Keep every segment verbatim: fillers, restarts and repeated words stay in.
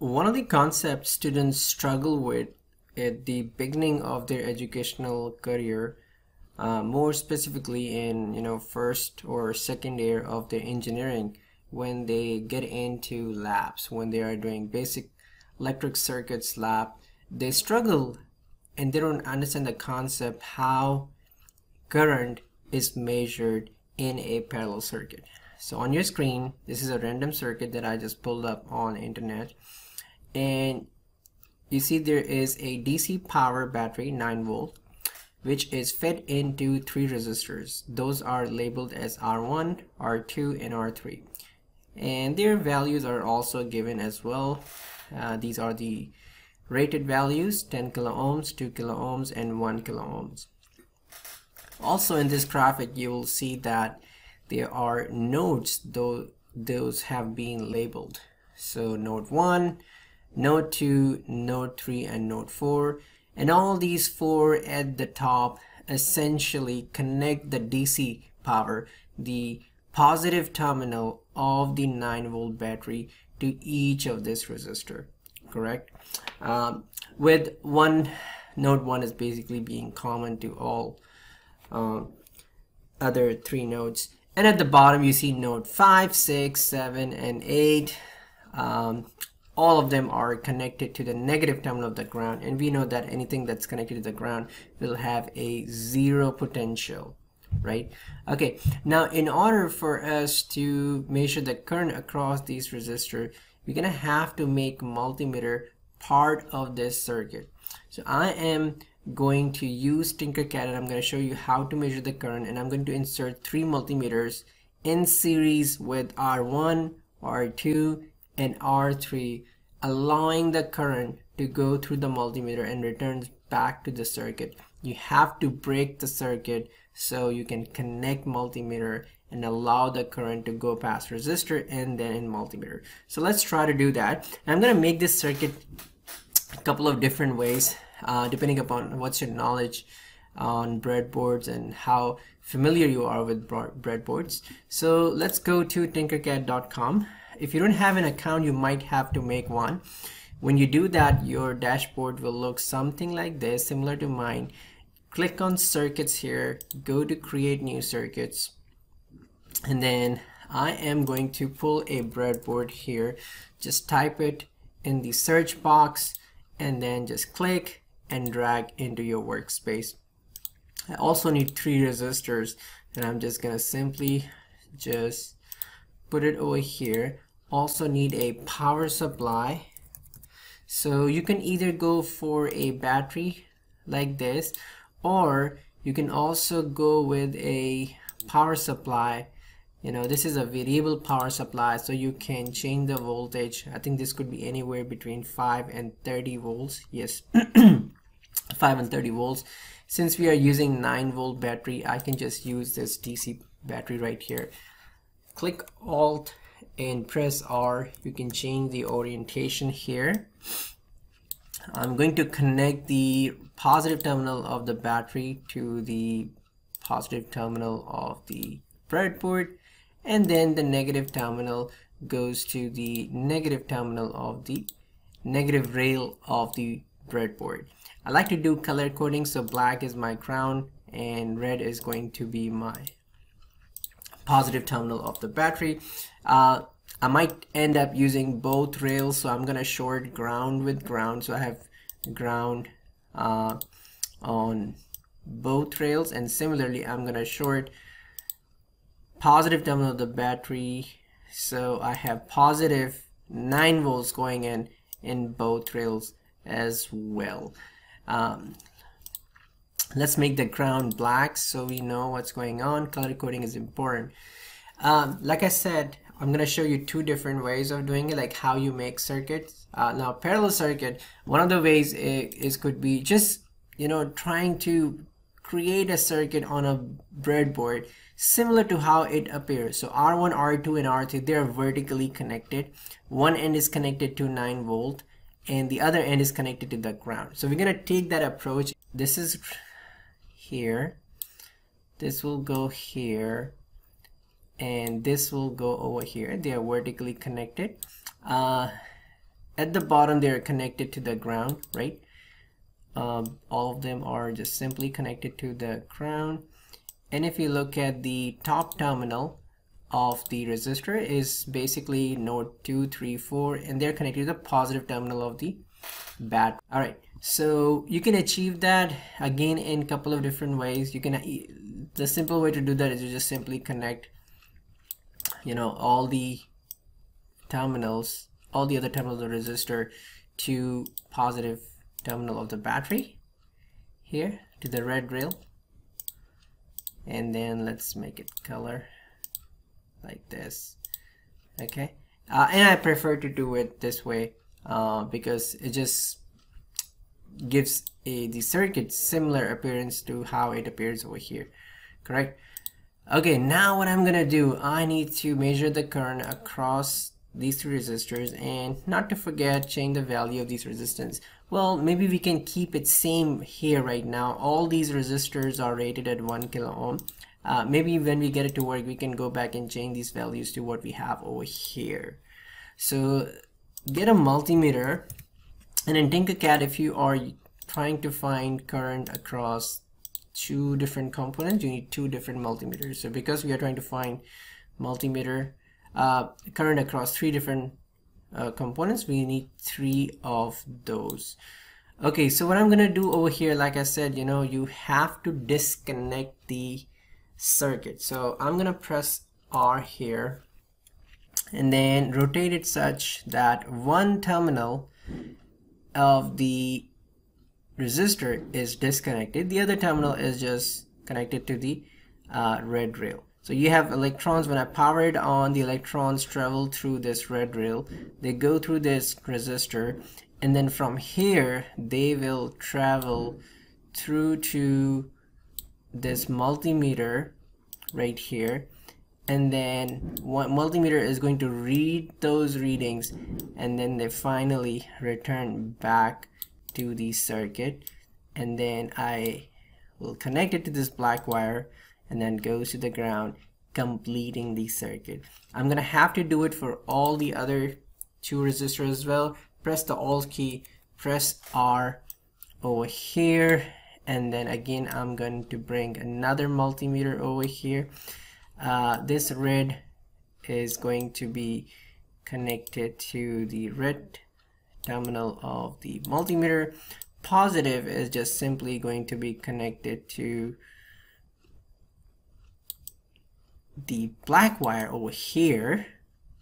One of the concepts students struggle with at the beginning of their educational career, uh, more specifically in you know first or second year of their engineering, when they get into labs, when they are doing basic electric circuits lab, they struggle and they don't understand the concept how current is measured in a parallel circuit. So on your screen, this is a random circuit that I just pulled up on the internet, and you see there is a D C power battery, nine volt, which is fed into three resistors. Those are labeled as R one, R two, and R three, and their values are also given as well. Uh, these are the rated values: ten kilo ohms, two kilo ohms, and one kilo ohms. Also in this graphic you will see that there are nodes, though those have been labeled. So node one, node two, node three, and node four, and all these four at the top essentially connect the D C power, the positive terminal of the nine volt battery, to each of this resistor, correct? Um, with one, node one is basically being common to all uh, other three nodes. And at the bottom you see node five, six, seven, and eight. Um, all of them are connected to the negative terminal of the ground, and we know that anything that's connected to the ground will have a zero potential, right? Okay, now in order for us to measure the current across these resistors, we're gonna have to make multimeter part of this circuit. So I am going to use TinkerCAD, and I'm going to show you how to measure the current, and I'm going to insert three multimeters in series with R one, R two, and R three, allowing the current to go through the multimeter and returns back to the circuit. You have to break the circuit so you can connect multimeter and allow the current to go past resistor and then in multimeter. So let's try to do that. And I'm going to make this circuit a couple of different ways, Uh, depending upon what's your knowledge on breadboards and how familiar you are with breadboards. So let's go to tinkercad dot com. If you don't have an account, you might have to make one. When you do that, your dashboard will look something like this, similar to mine. Click on circuits here, go to create new circuits, and then I am going to pull a breadboard here. Just type it in the search box and then just click and drag into your workspace. I also need three resistors, and I'm just gonna simply just put it over here. Also need a power supply, so you can either go for a battery like this, or you can also go with a power supply. You know, this is a variable power supply, so you can change the voltage. I think this could be anywhere between five and thirty volts. Yes. five and thirty volts. Since we are using nine volt battery, I can just use this D C battery right here. Click Alt and press R. You can change the orientation here. I'm going to connect the positive terminal of the battery to the positive terminal of the breadboard, and then the negative terminal goes to the negative terminal of the negative rail of the breadboard. I like to do color coding, so black is my ground and red is going to be my positive terminal of the battery. Uh, I might end up using both rails, so I'm gonna short ground with ground, so I have ground uh, on both rails, and similarly I'm gonna short positive terminal of the battery, so I have positive nine volts going in in both rails as well. Um, let's make the ground black so we know what's going on. Color coding is important. Um, like I said, I'm going to show you two different ways of doing it, like how you make circuits. Uh, now parallel circuit, one of the ways it is could be just you know trying to create a circuit on a breadboard similar to how it appears. So R one, R two, and R three, they are vertically connected. One end is connected to nine volt and the other end is connected to the ground. So we're going to take that approach. This is here, this will go here, and this will go over here. They are vertically connected. Uh, at the bottom they are connected to the ground, right? Um, all of them are just simply connected to the ground. And if you look at the top terminal of the resistor is basically node two, three, four, and they're connected to the positive terminal of the battery. All right, so you can achieve that again in a couple of different ways. You can, the simple way to do that is you just simply connect, you know, all the terminals, all the other terminals of the resistor to positive terminal of the battery here to the red rail, and then let's make it color like this. Okay, uh, and I prefer to do it this way uh, because it just gives a the circuit similar appearance to how it appears over here. Correct. Okay, now what I'm gonna do, I need to measure the current across these two resistors, and not to forget change the value of these resistance. Well, maybe we can keep it same here right now. All these resistors are rated at one kilo ohm. Uh, maybe when we get it to work we can go back and change these values to what we have over here. So get a multimeter, and in TinkerCAD, if you are trying to find current across two different components, you need two different multimeters. So because we are trying to find multimeter Uh, current across three different uh, components, we need three of those. Okay, so what I'm gonna do over here, like I said, you know, you have to disconnect the circuit. So I'm gonna press R here and then rotate it such that one terminal of the resistor is disconnected, the other terminal is just connected to the uh, red rail. So you have electrons. When I power it on, the electrons travel through this red rail, they go through this resistor, and then from here they will travel through to this multimeter right here, and then one multimeter is going to read those readings, and then they finally return back to the circuit, and then I will connect it to this black wire and then goes to the ground, completing the circuit. I'm gonna have to do it for all the other two resistors as well. Press the Alt key, press R over here, and then again I'm going to bring another multimeter over here. Uh, this red is going to be connected to the red terminal of the multimeter. Positive is just simply going to be connected to the black wire over here,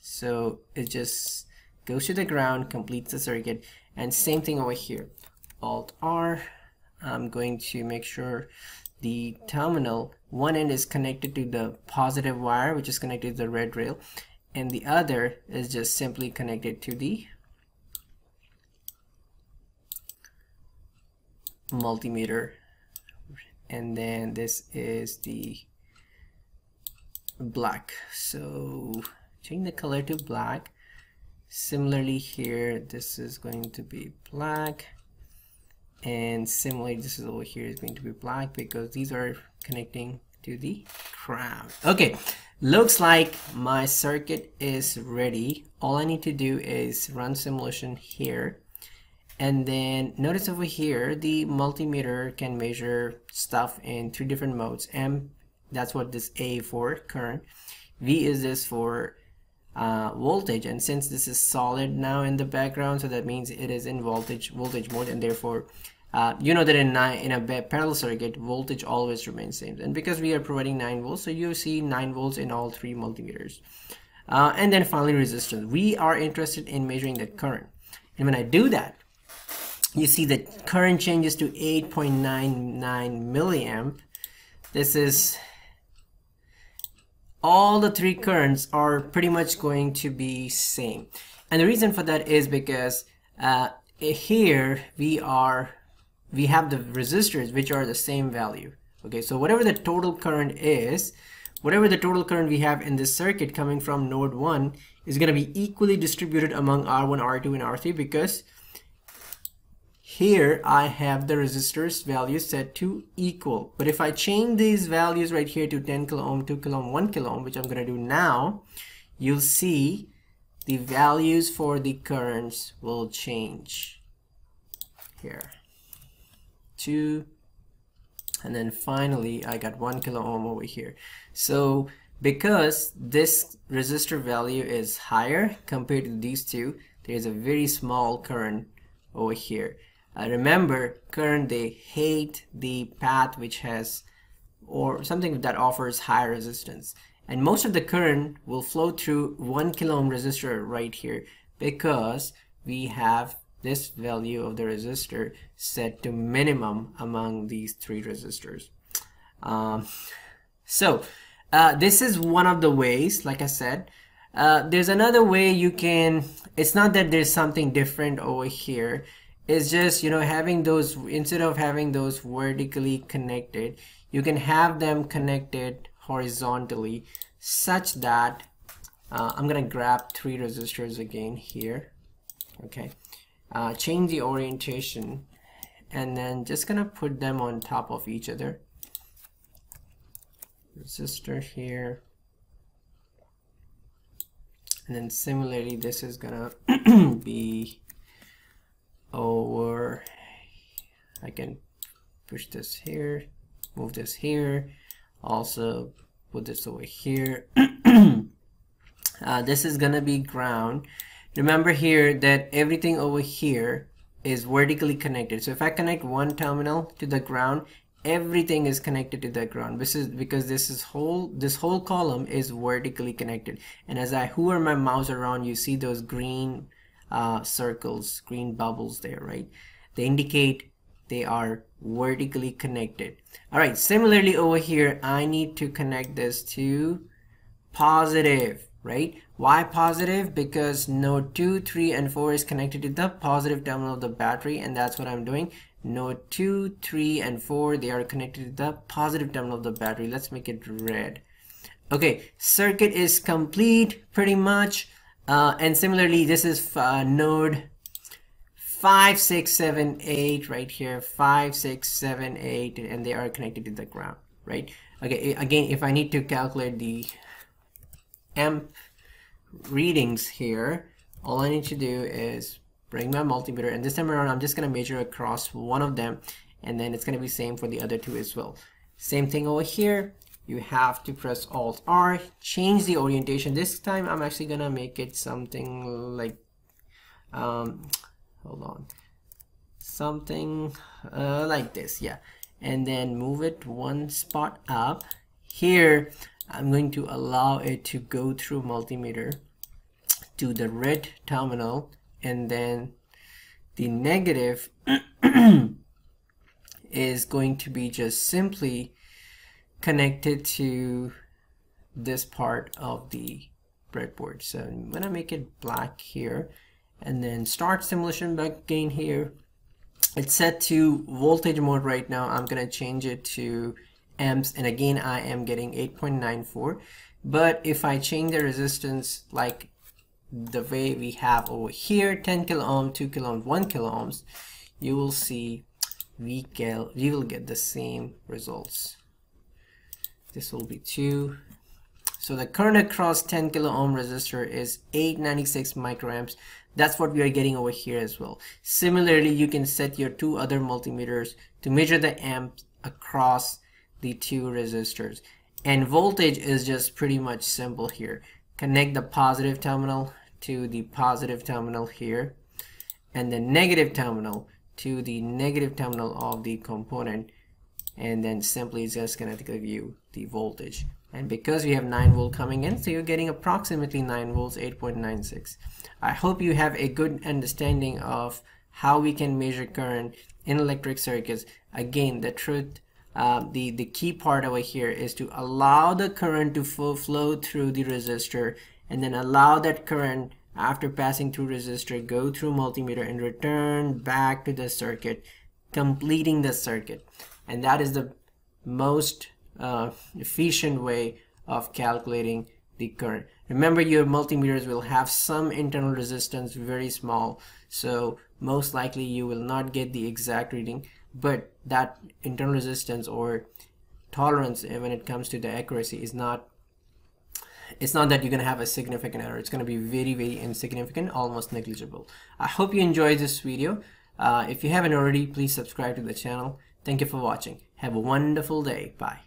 so it just goes to the ground, completes the circuit, and same thing over here. Alt R. I'm going to make sure the terminal, one end is connected to the positive wire, which is connected to the red rail, and the other is just simply connected to the multimeter, and then this is the black, so change the color to black. Similarly here, this is going to be black, and similarly this is over here is going to be black, because these are connecting to the ground. Okay, looks like my circuit is ready. All I need to do is run simulation here, and then notice over here the multimeter can measure stuff in three different modes. M, that's what this A for current, V is this for uh, voltage, and since this is solid now in the background, so that means it is in voltage voltage mode, and therefore uh, you know that in nine, in a parallel circuit, voltage always remains same, and because we are providing nine volts, so you see nine volts in all three multimeters. Uh, and then finally resistance, we are interested in measuring the current, and when I do that, you see the current changes to eight point nine nine milliamp. This is all the three currents are pretty much going to be same, and the reason for that is because uh, here we are we have the resistors which are the same value. Okay, so whatever the total current is, whatever the total current we have in this circuit coming from node one is going to be equally distributed among R one, R two and R three, because here I have the resistors value set to equal. But if I change these values right here to ten kilo ohm, two kilo ohm, one kilo ohm, which I'm going to do now, you'll see the values for the currents will change here. Two, and then finally I got one kilo ohm over here. So because this resistor value is higher compared to these two, there's a very small current over here. Uh, remember, current, they hate the path which has or something that offers high resistance, and most of the current will flow through one kilo ohm resistor right here because we have this value of the resistor set to minimum among these three resistors. Um, so uh, this is one of the ways, like I said. Uh, there's another way you can, it's not that there's something different over here, it's just, you know, having those, instead of having those vertically connected, you can have them connected horizontally such that uh, I'm gonna grab three resistors again here, okay, uh, change the orientation, and then just gonna put them on top of each other. Resistor here, and then similarly this is gonna be over. I can push this here, move this here, also put this over here. Uh, this is gonna be ground. Remember here that everything over here is vertically connected, so if I connect one terminal to the ground, everything is connected to the ground. This is because this is whole this whole column is vertically connected, and as I hover my mouse around, you see those green uh, circles, green bubbles there, right? They indicate they are vertically connected. All right, similarly over here I need to connect this to positive, right? Why positive? Because node two, three and four is connected to the positive terminal of the battery, and that's what I'm doing. Node two, three and four, they are connected to the positive terminal of the battery. Let's make it red. Okay, circuit is complete pretty much. Uh, and similarly this is uh, node five, six, seven, eight right here, five, six, seven, eight, and they are connected to the ground, right? Okay, again, if I need to calculate the amp readings here, all I need to do is bring my multimeter, and this time around I'm just gonna measure across one of them, and then it's gonna be same for the other two as well. Same thing over here, you have to press Alt R, change the orientation. This time I'm actually gonna make it something like um, hold on something uh, like this, yeah, and then move it one spot up. Here I'm going to allow it to go through multimeter to the red terminal, and then the negative is going to be just simply connected to this part of the breadboard. So I'm gonna make it black here, and then start simulation back again here. It's set to voltage mode right now. I'm gonna change it to amps, and again I am getting eight point nine four, but if I change the resistance like the way we have over here, ten kilo ohm, two kilo ohm, one kilo ohms, you will see we get, we will get the same results. This will be two. So the current across ten kilo ohm resistor is eight ninety-six microamps. That's what we are getting over here as well. Similarly, you can set your two other multimeters to measure the amps across the two resistors, and voltage is just pretty much simple here. Connect the positive terminal to the positive terminal here, and the negative terminal to the negative terminal of the component, and then simply it's just going to give you the voltage. And because we have nine volt coming in, so you're getting approximately nine volts, eight point nine six. I hope you have a good understanding of how we can measure current in electric circuits. Again, the truth, Uh, the, the key part over here is to allow the current to flow through the resistor, and then allow that current, after passing through resistor, go through multimeter and return back to the circuit, completing the circuit. And that is the most uh, efficient way of calculating the current. Remember, your multimeters will have some internal resistance, very small, so most likely you will not get the exact reading, but that internal resistance or tolerance when it comes to the accuracy is not it's not that you're going to have a significant error. It's going to be very, very insignificant, almost negligible. I hope you enjoyed this video. Uh, if you haven't already, please subscribe to the channel. Thank you for watching. Have a wonderful day. Bye.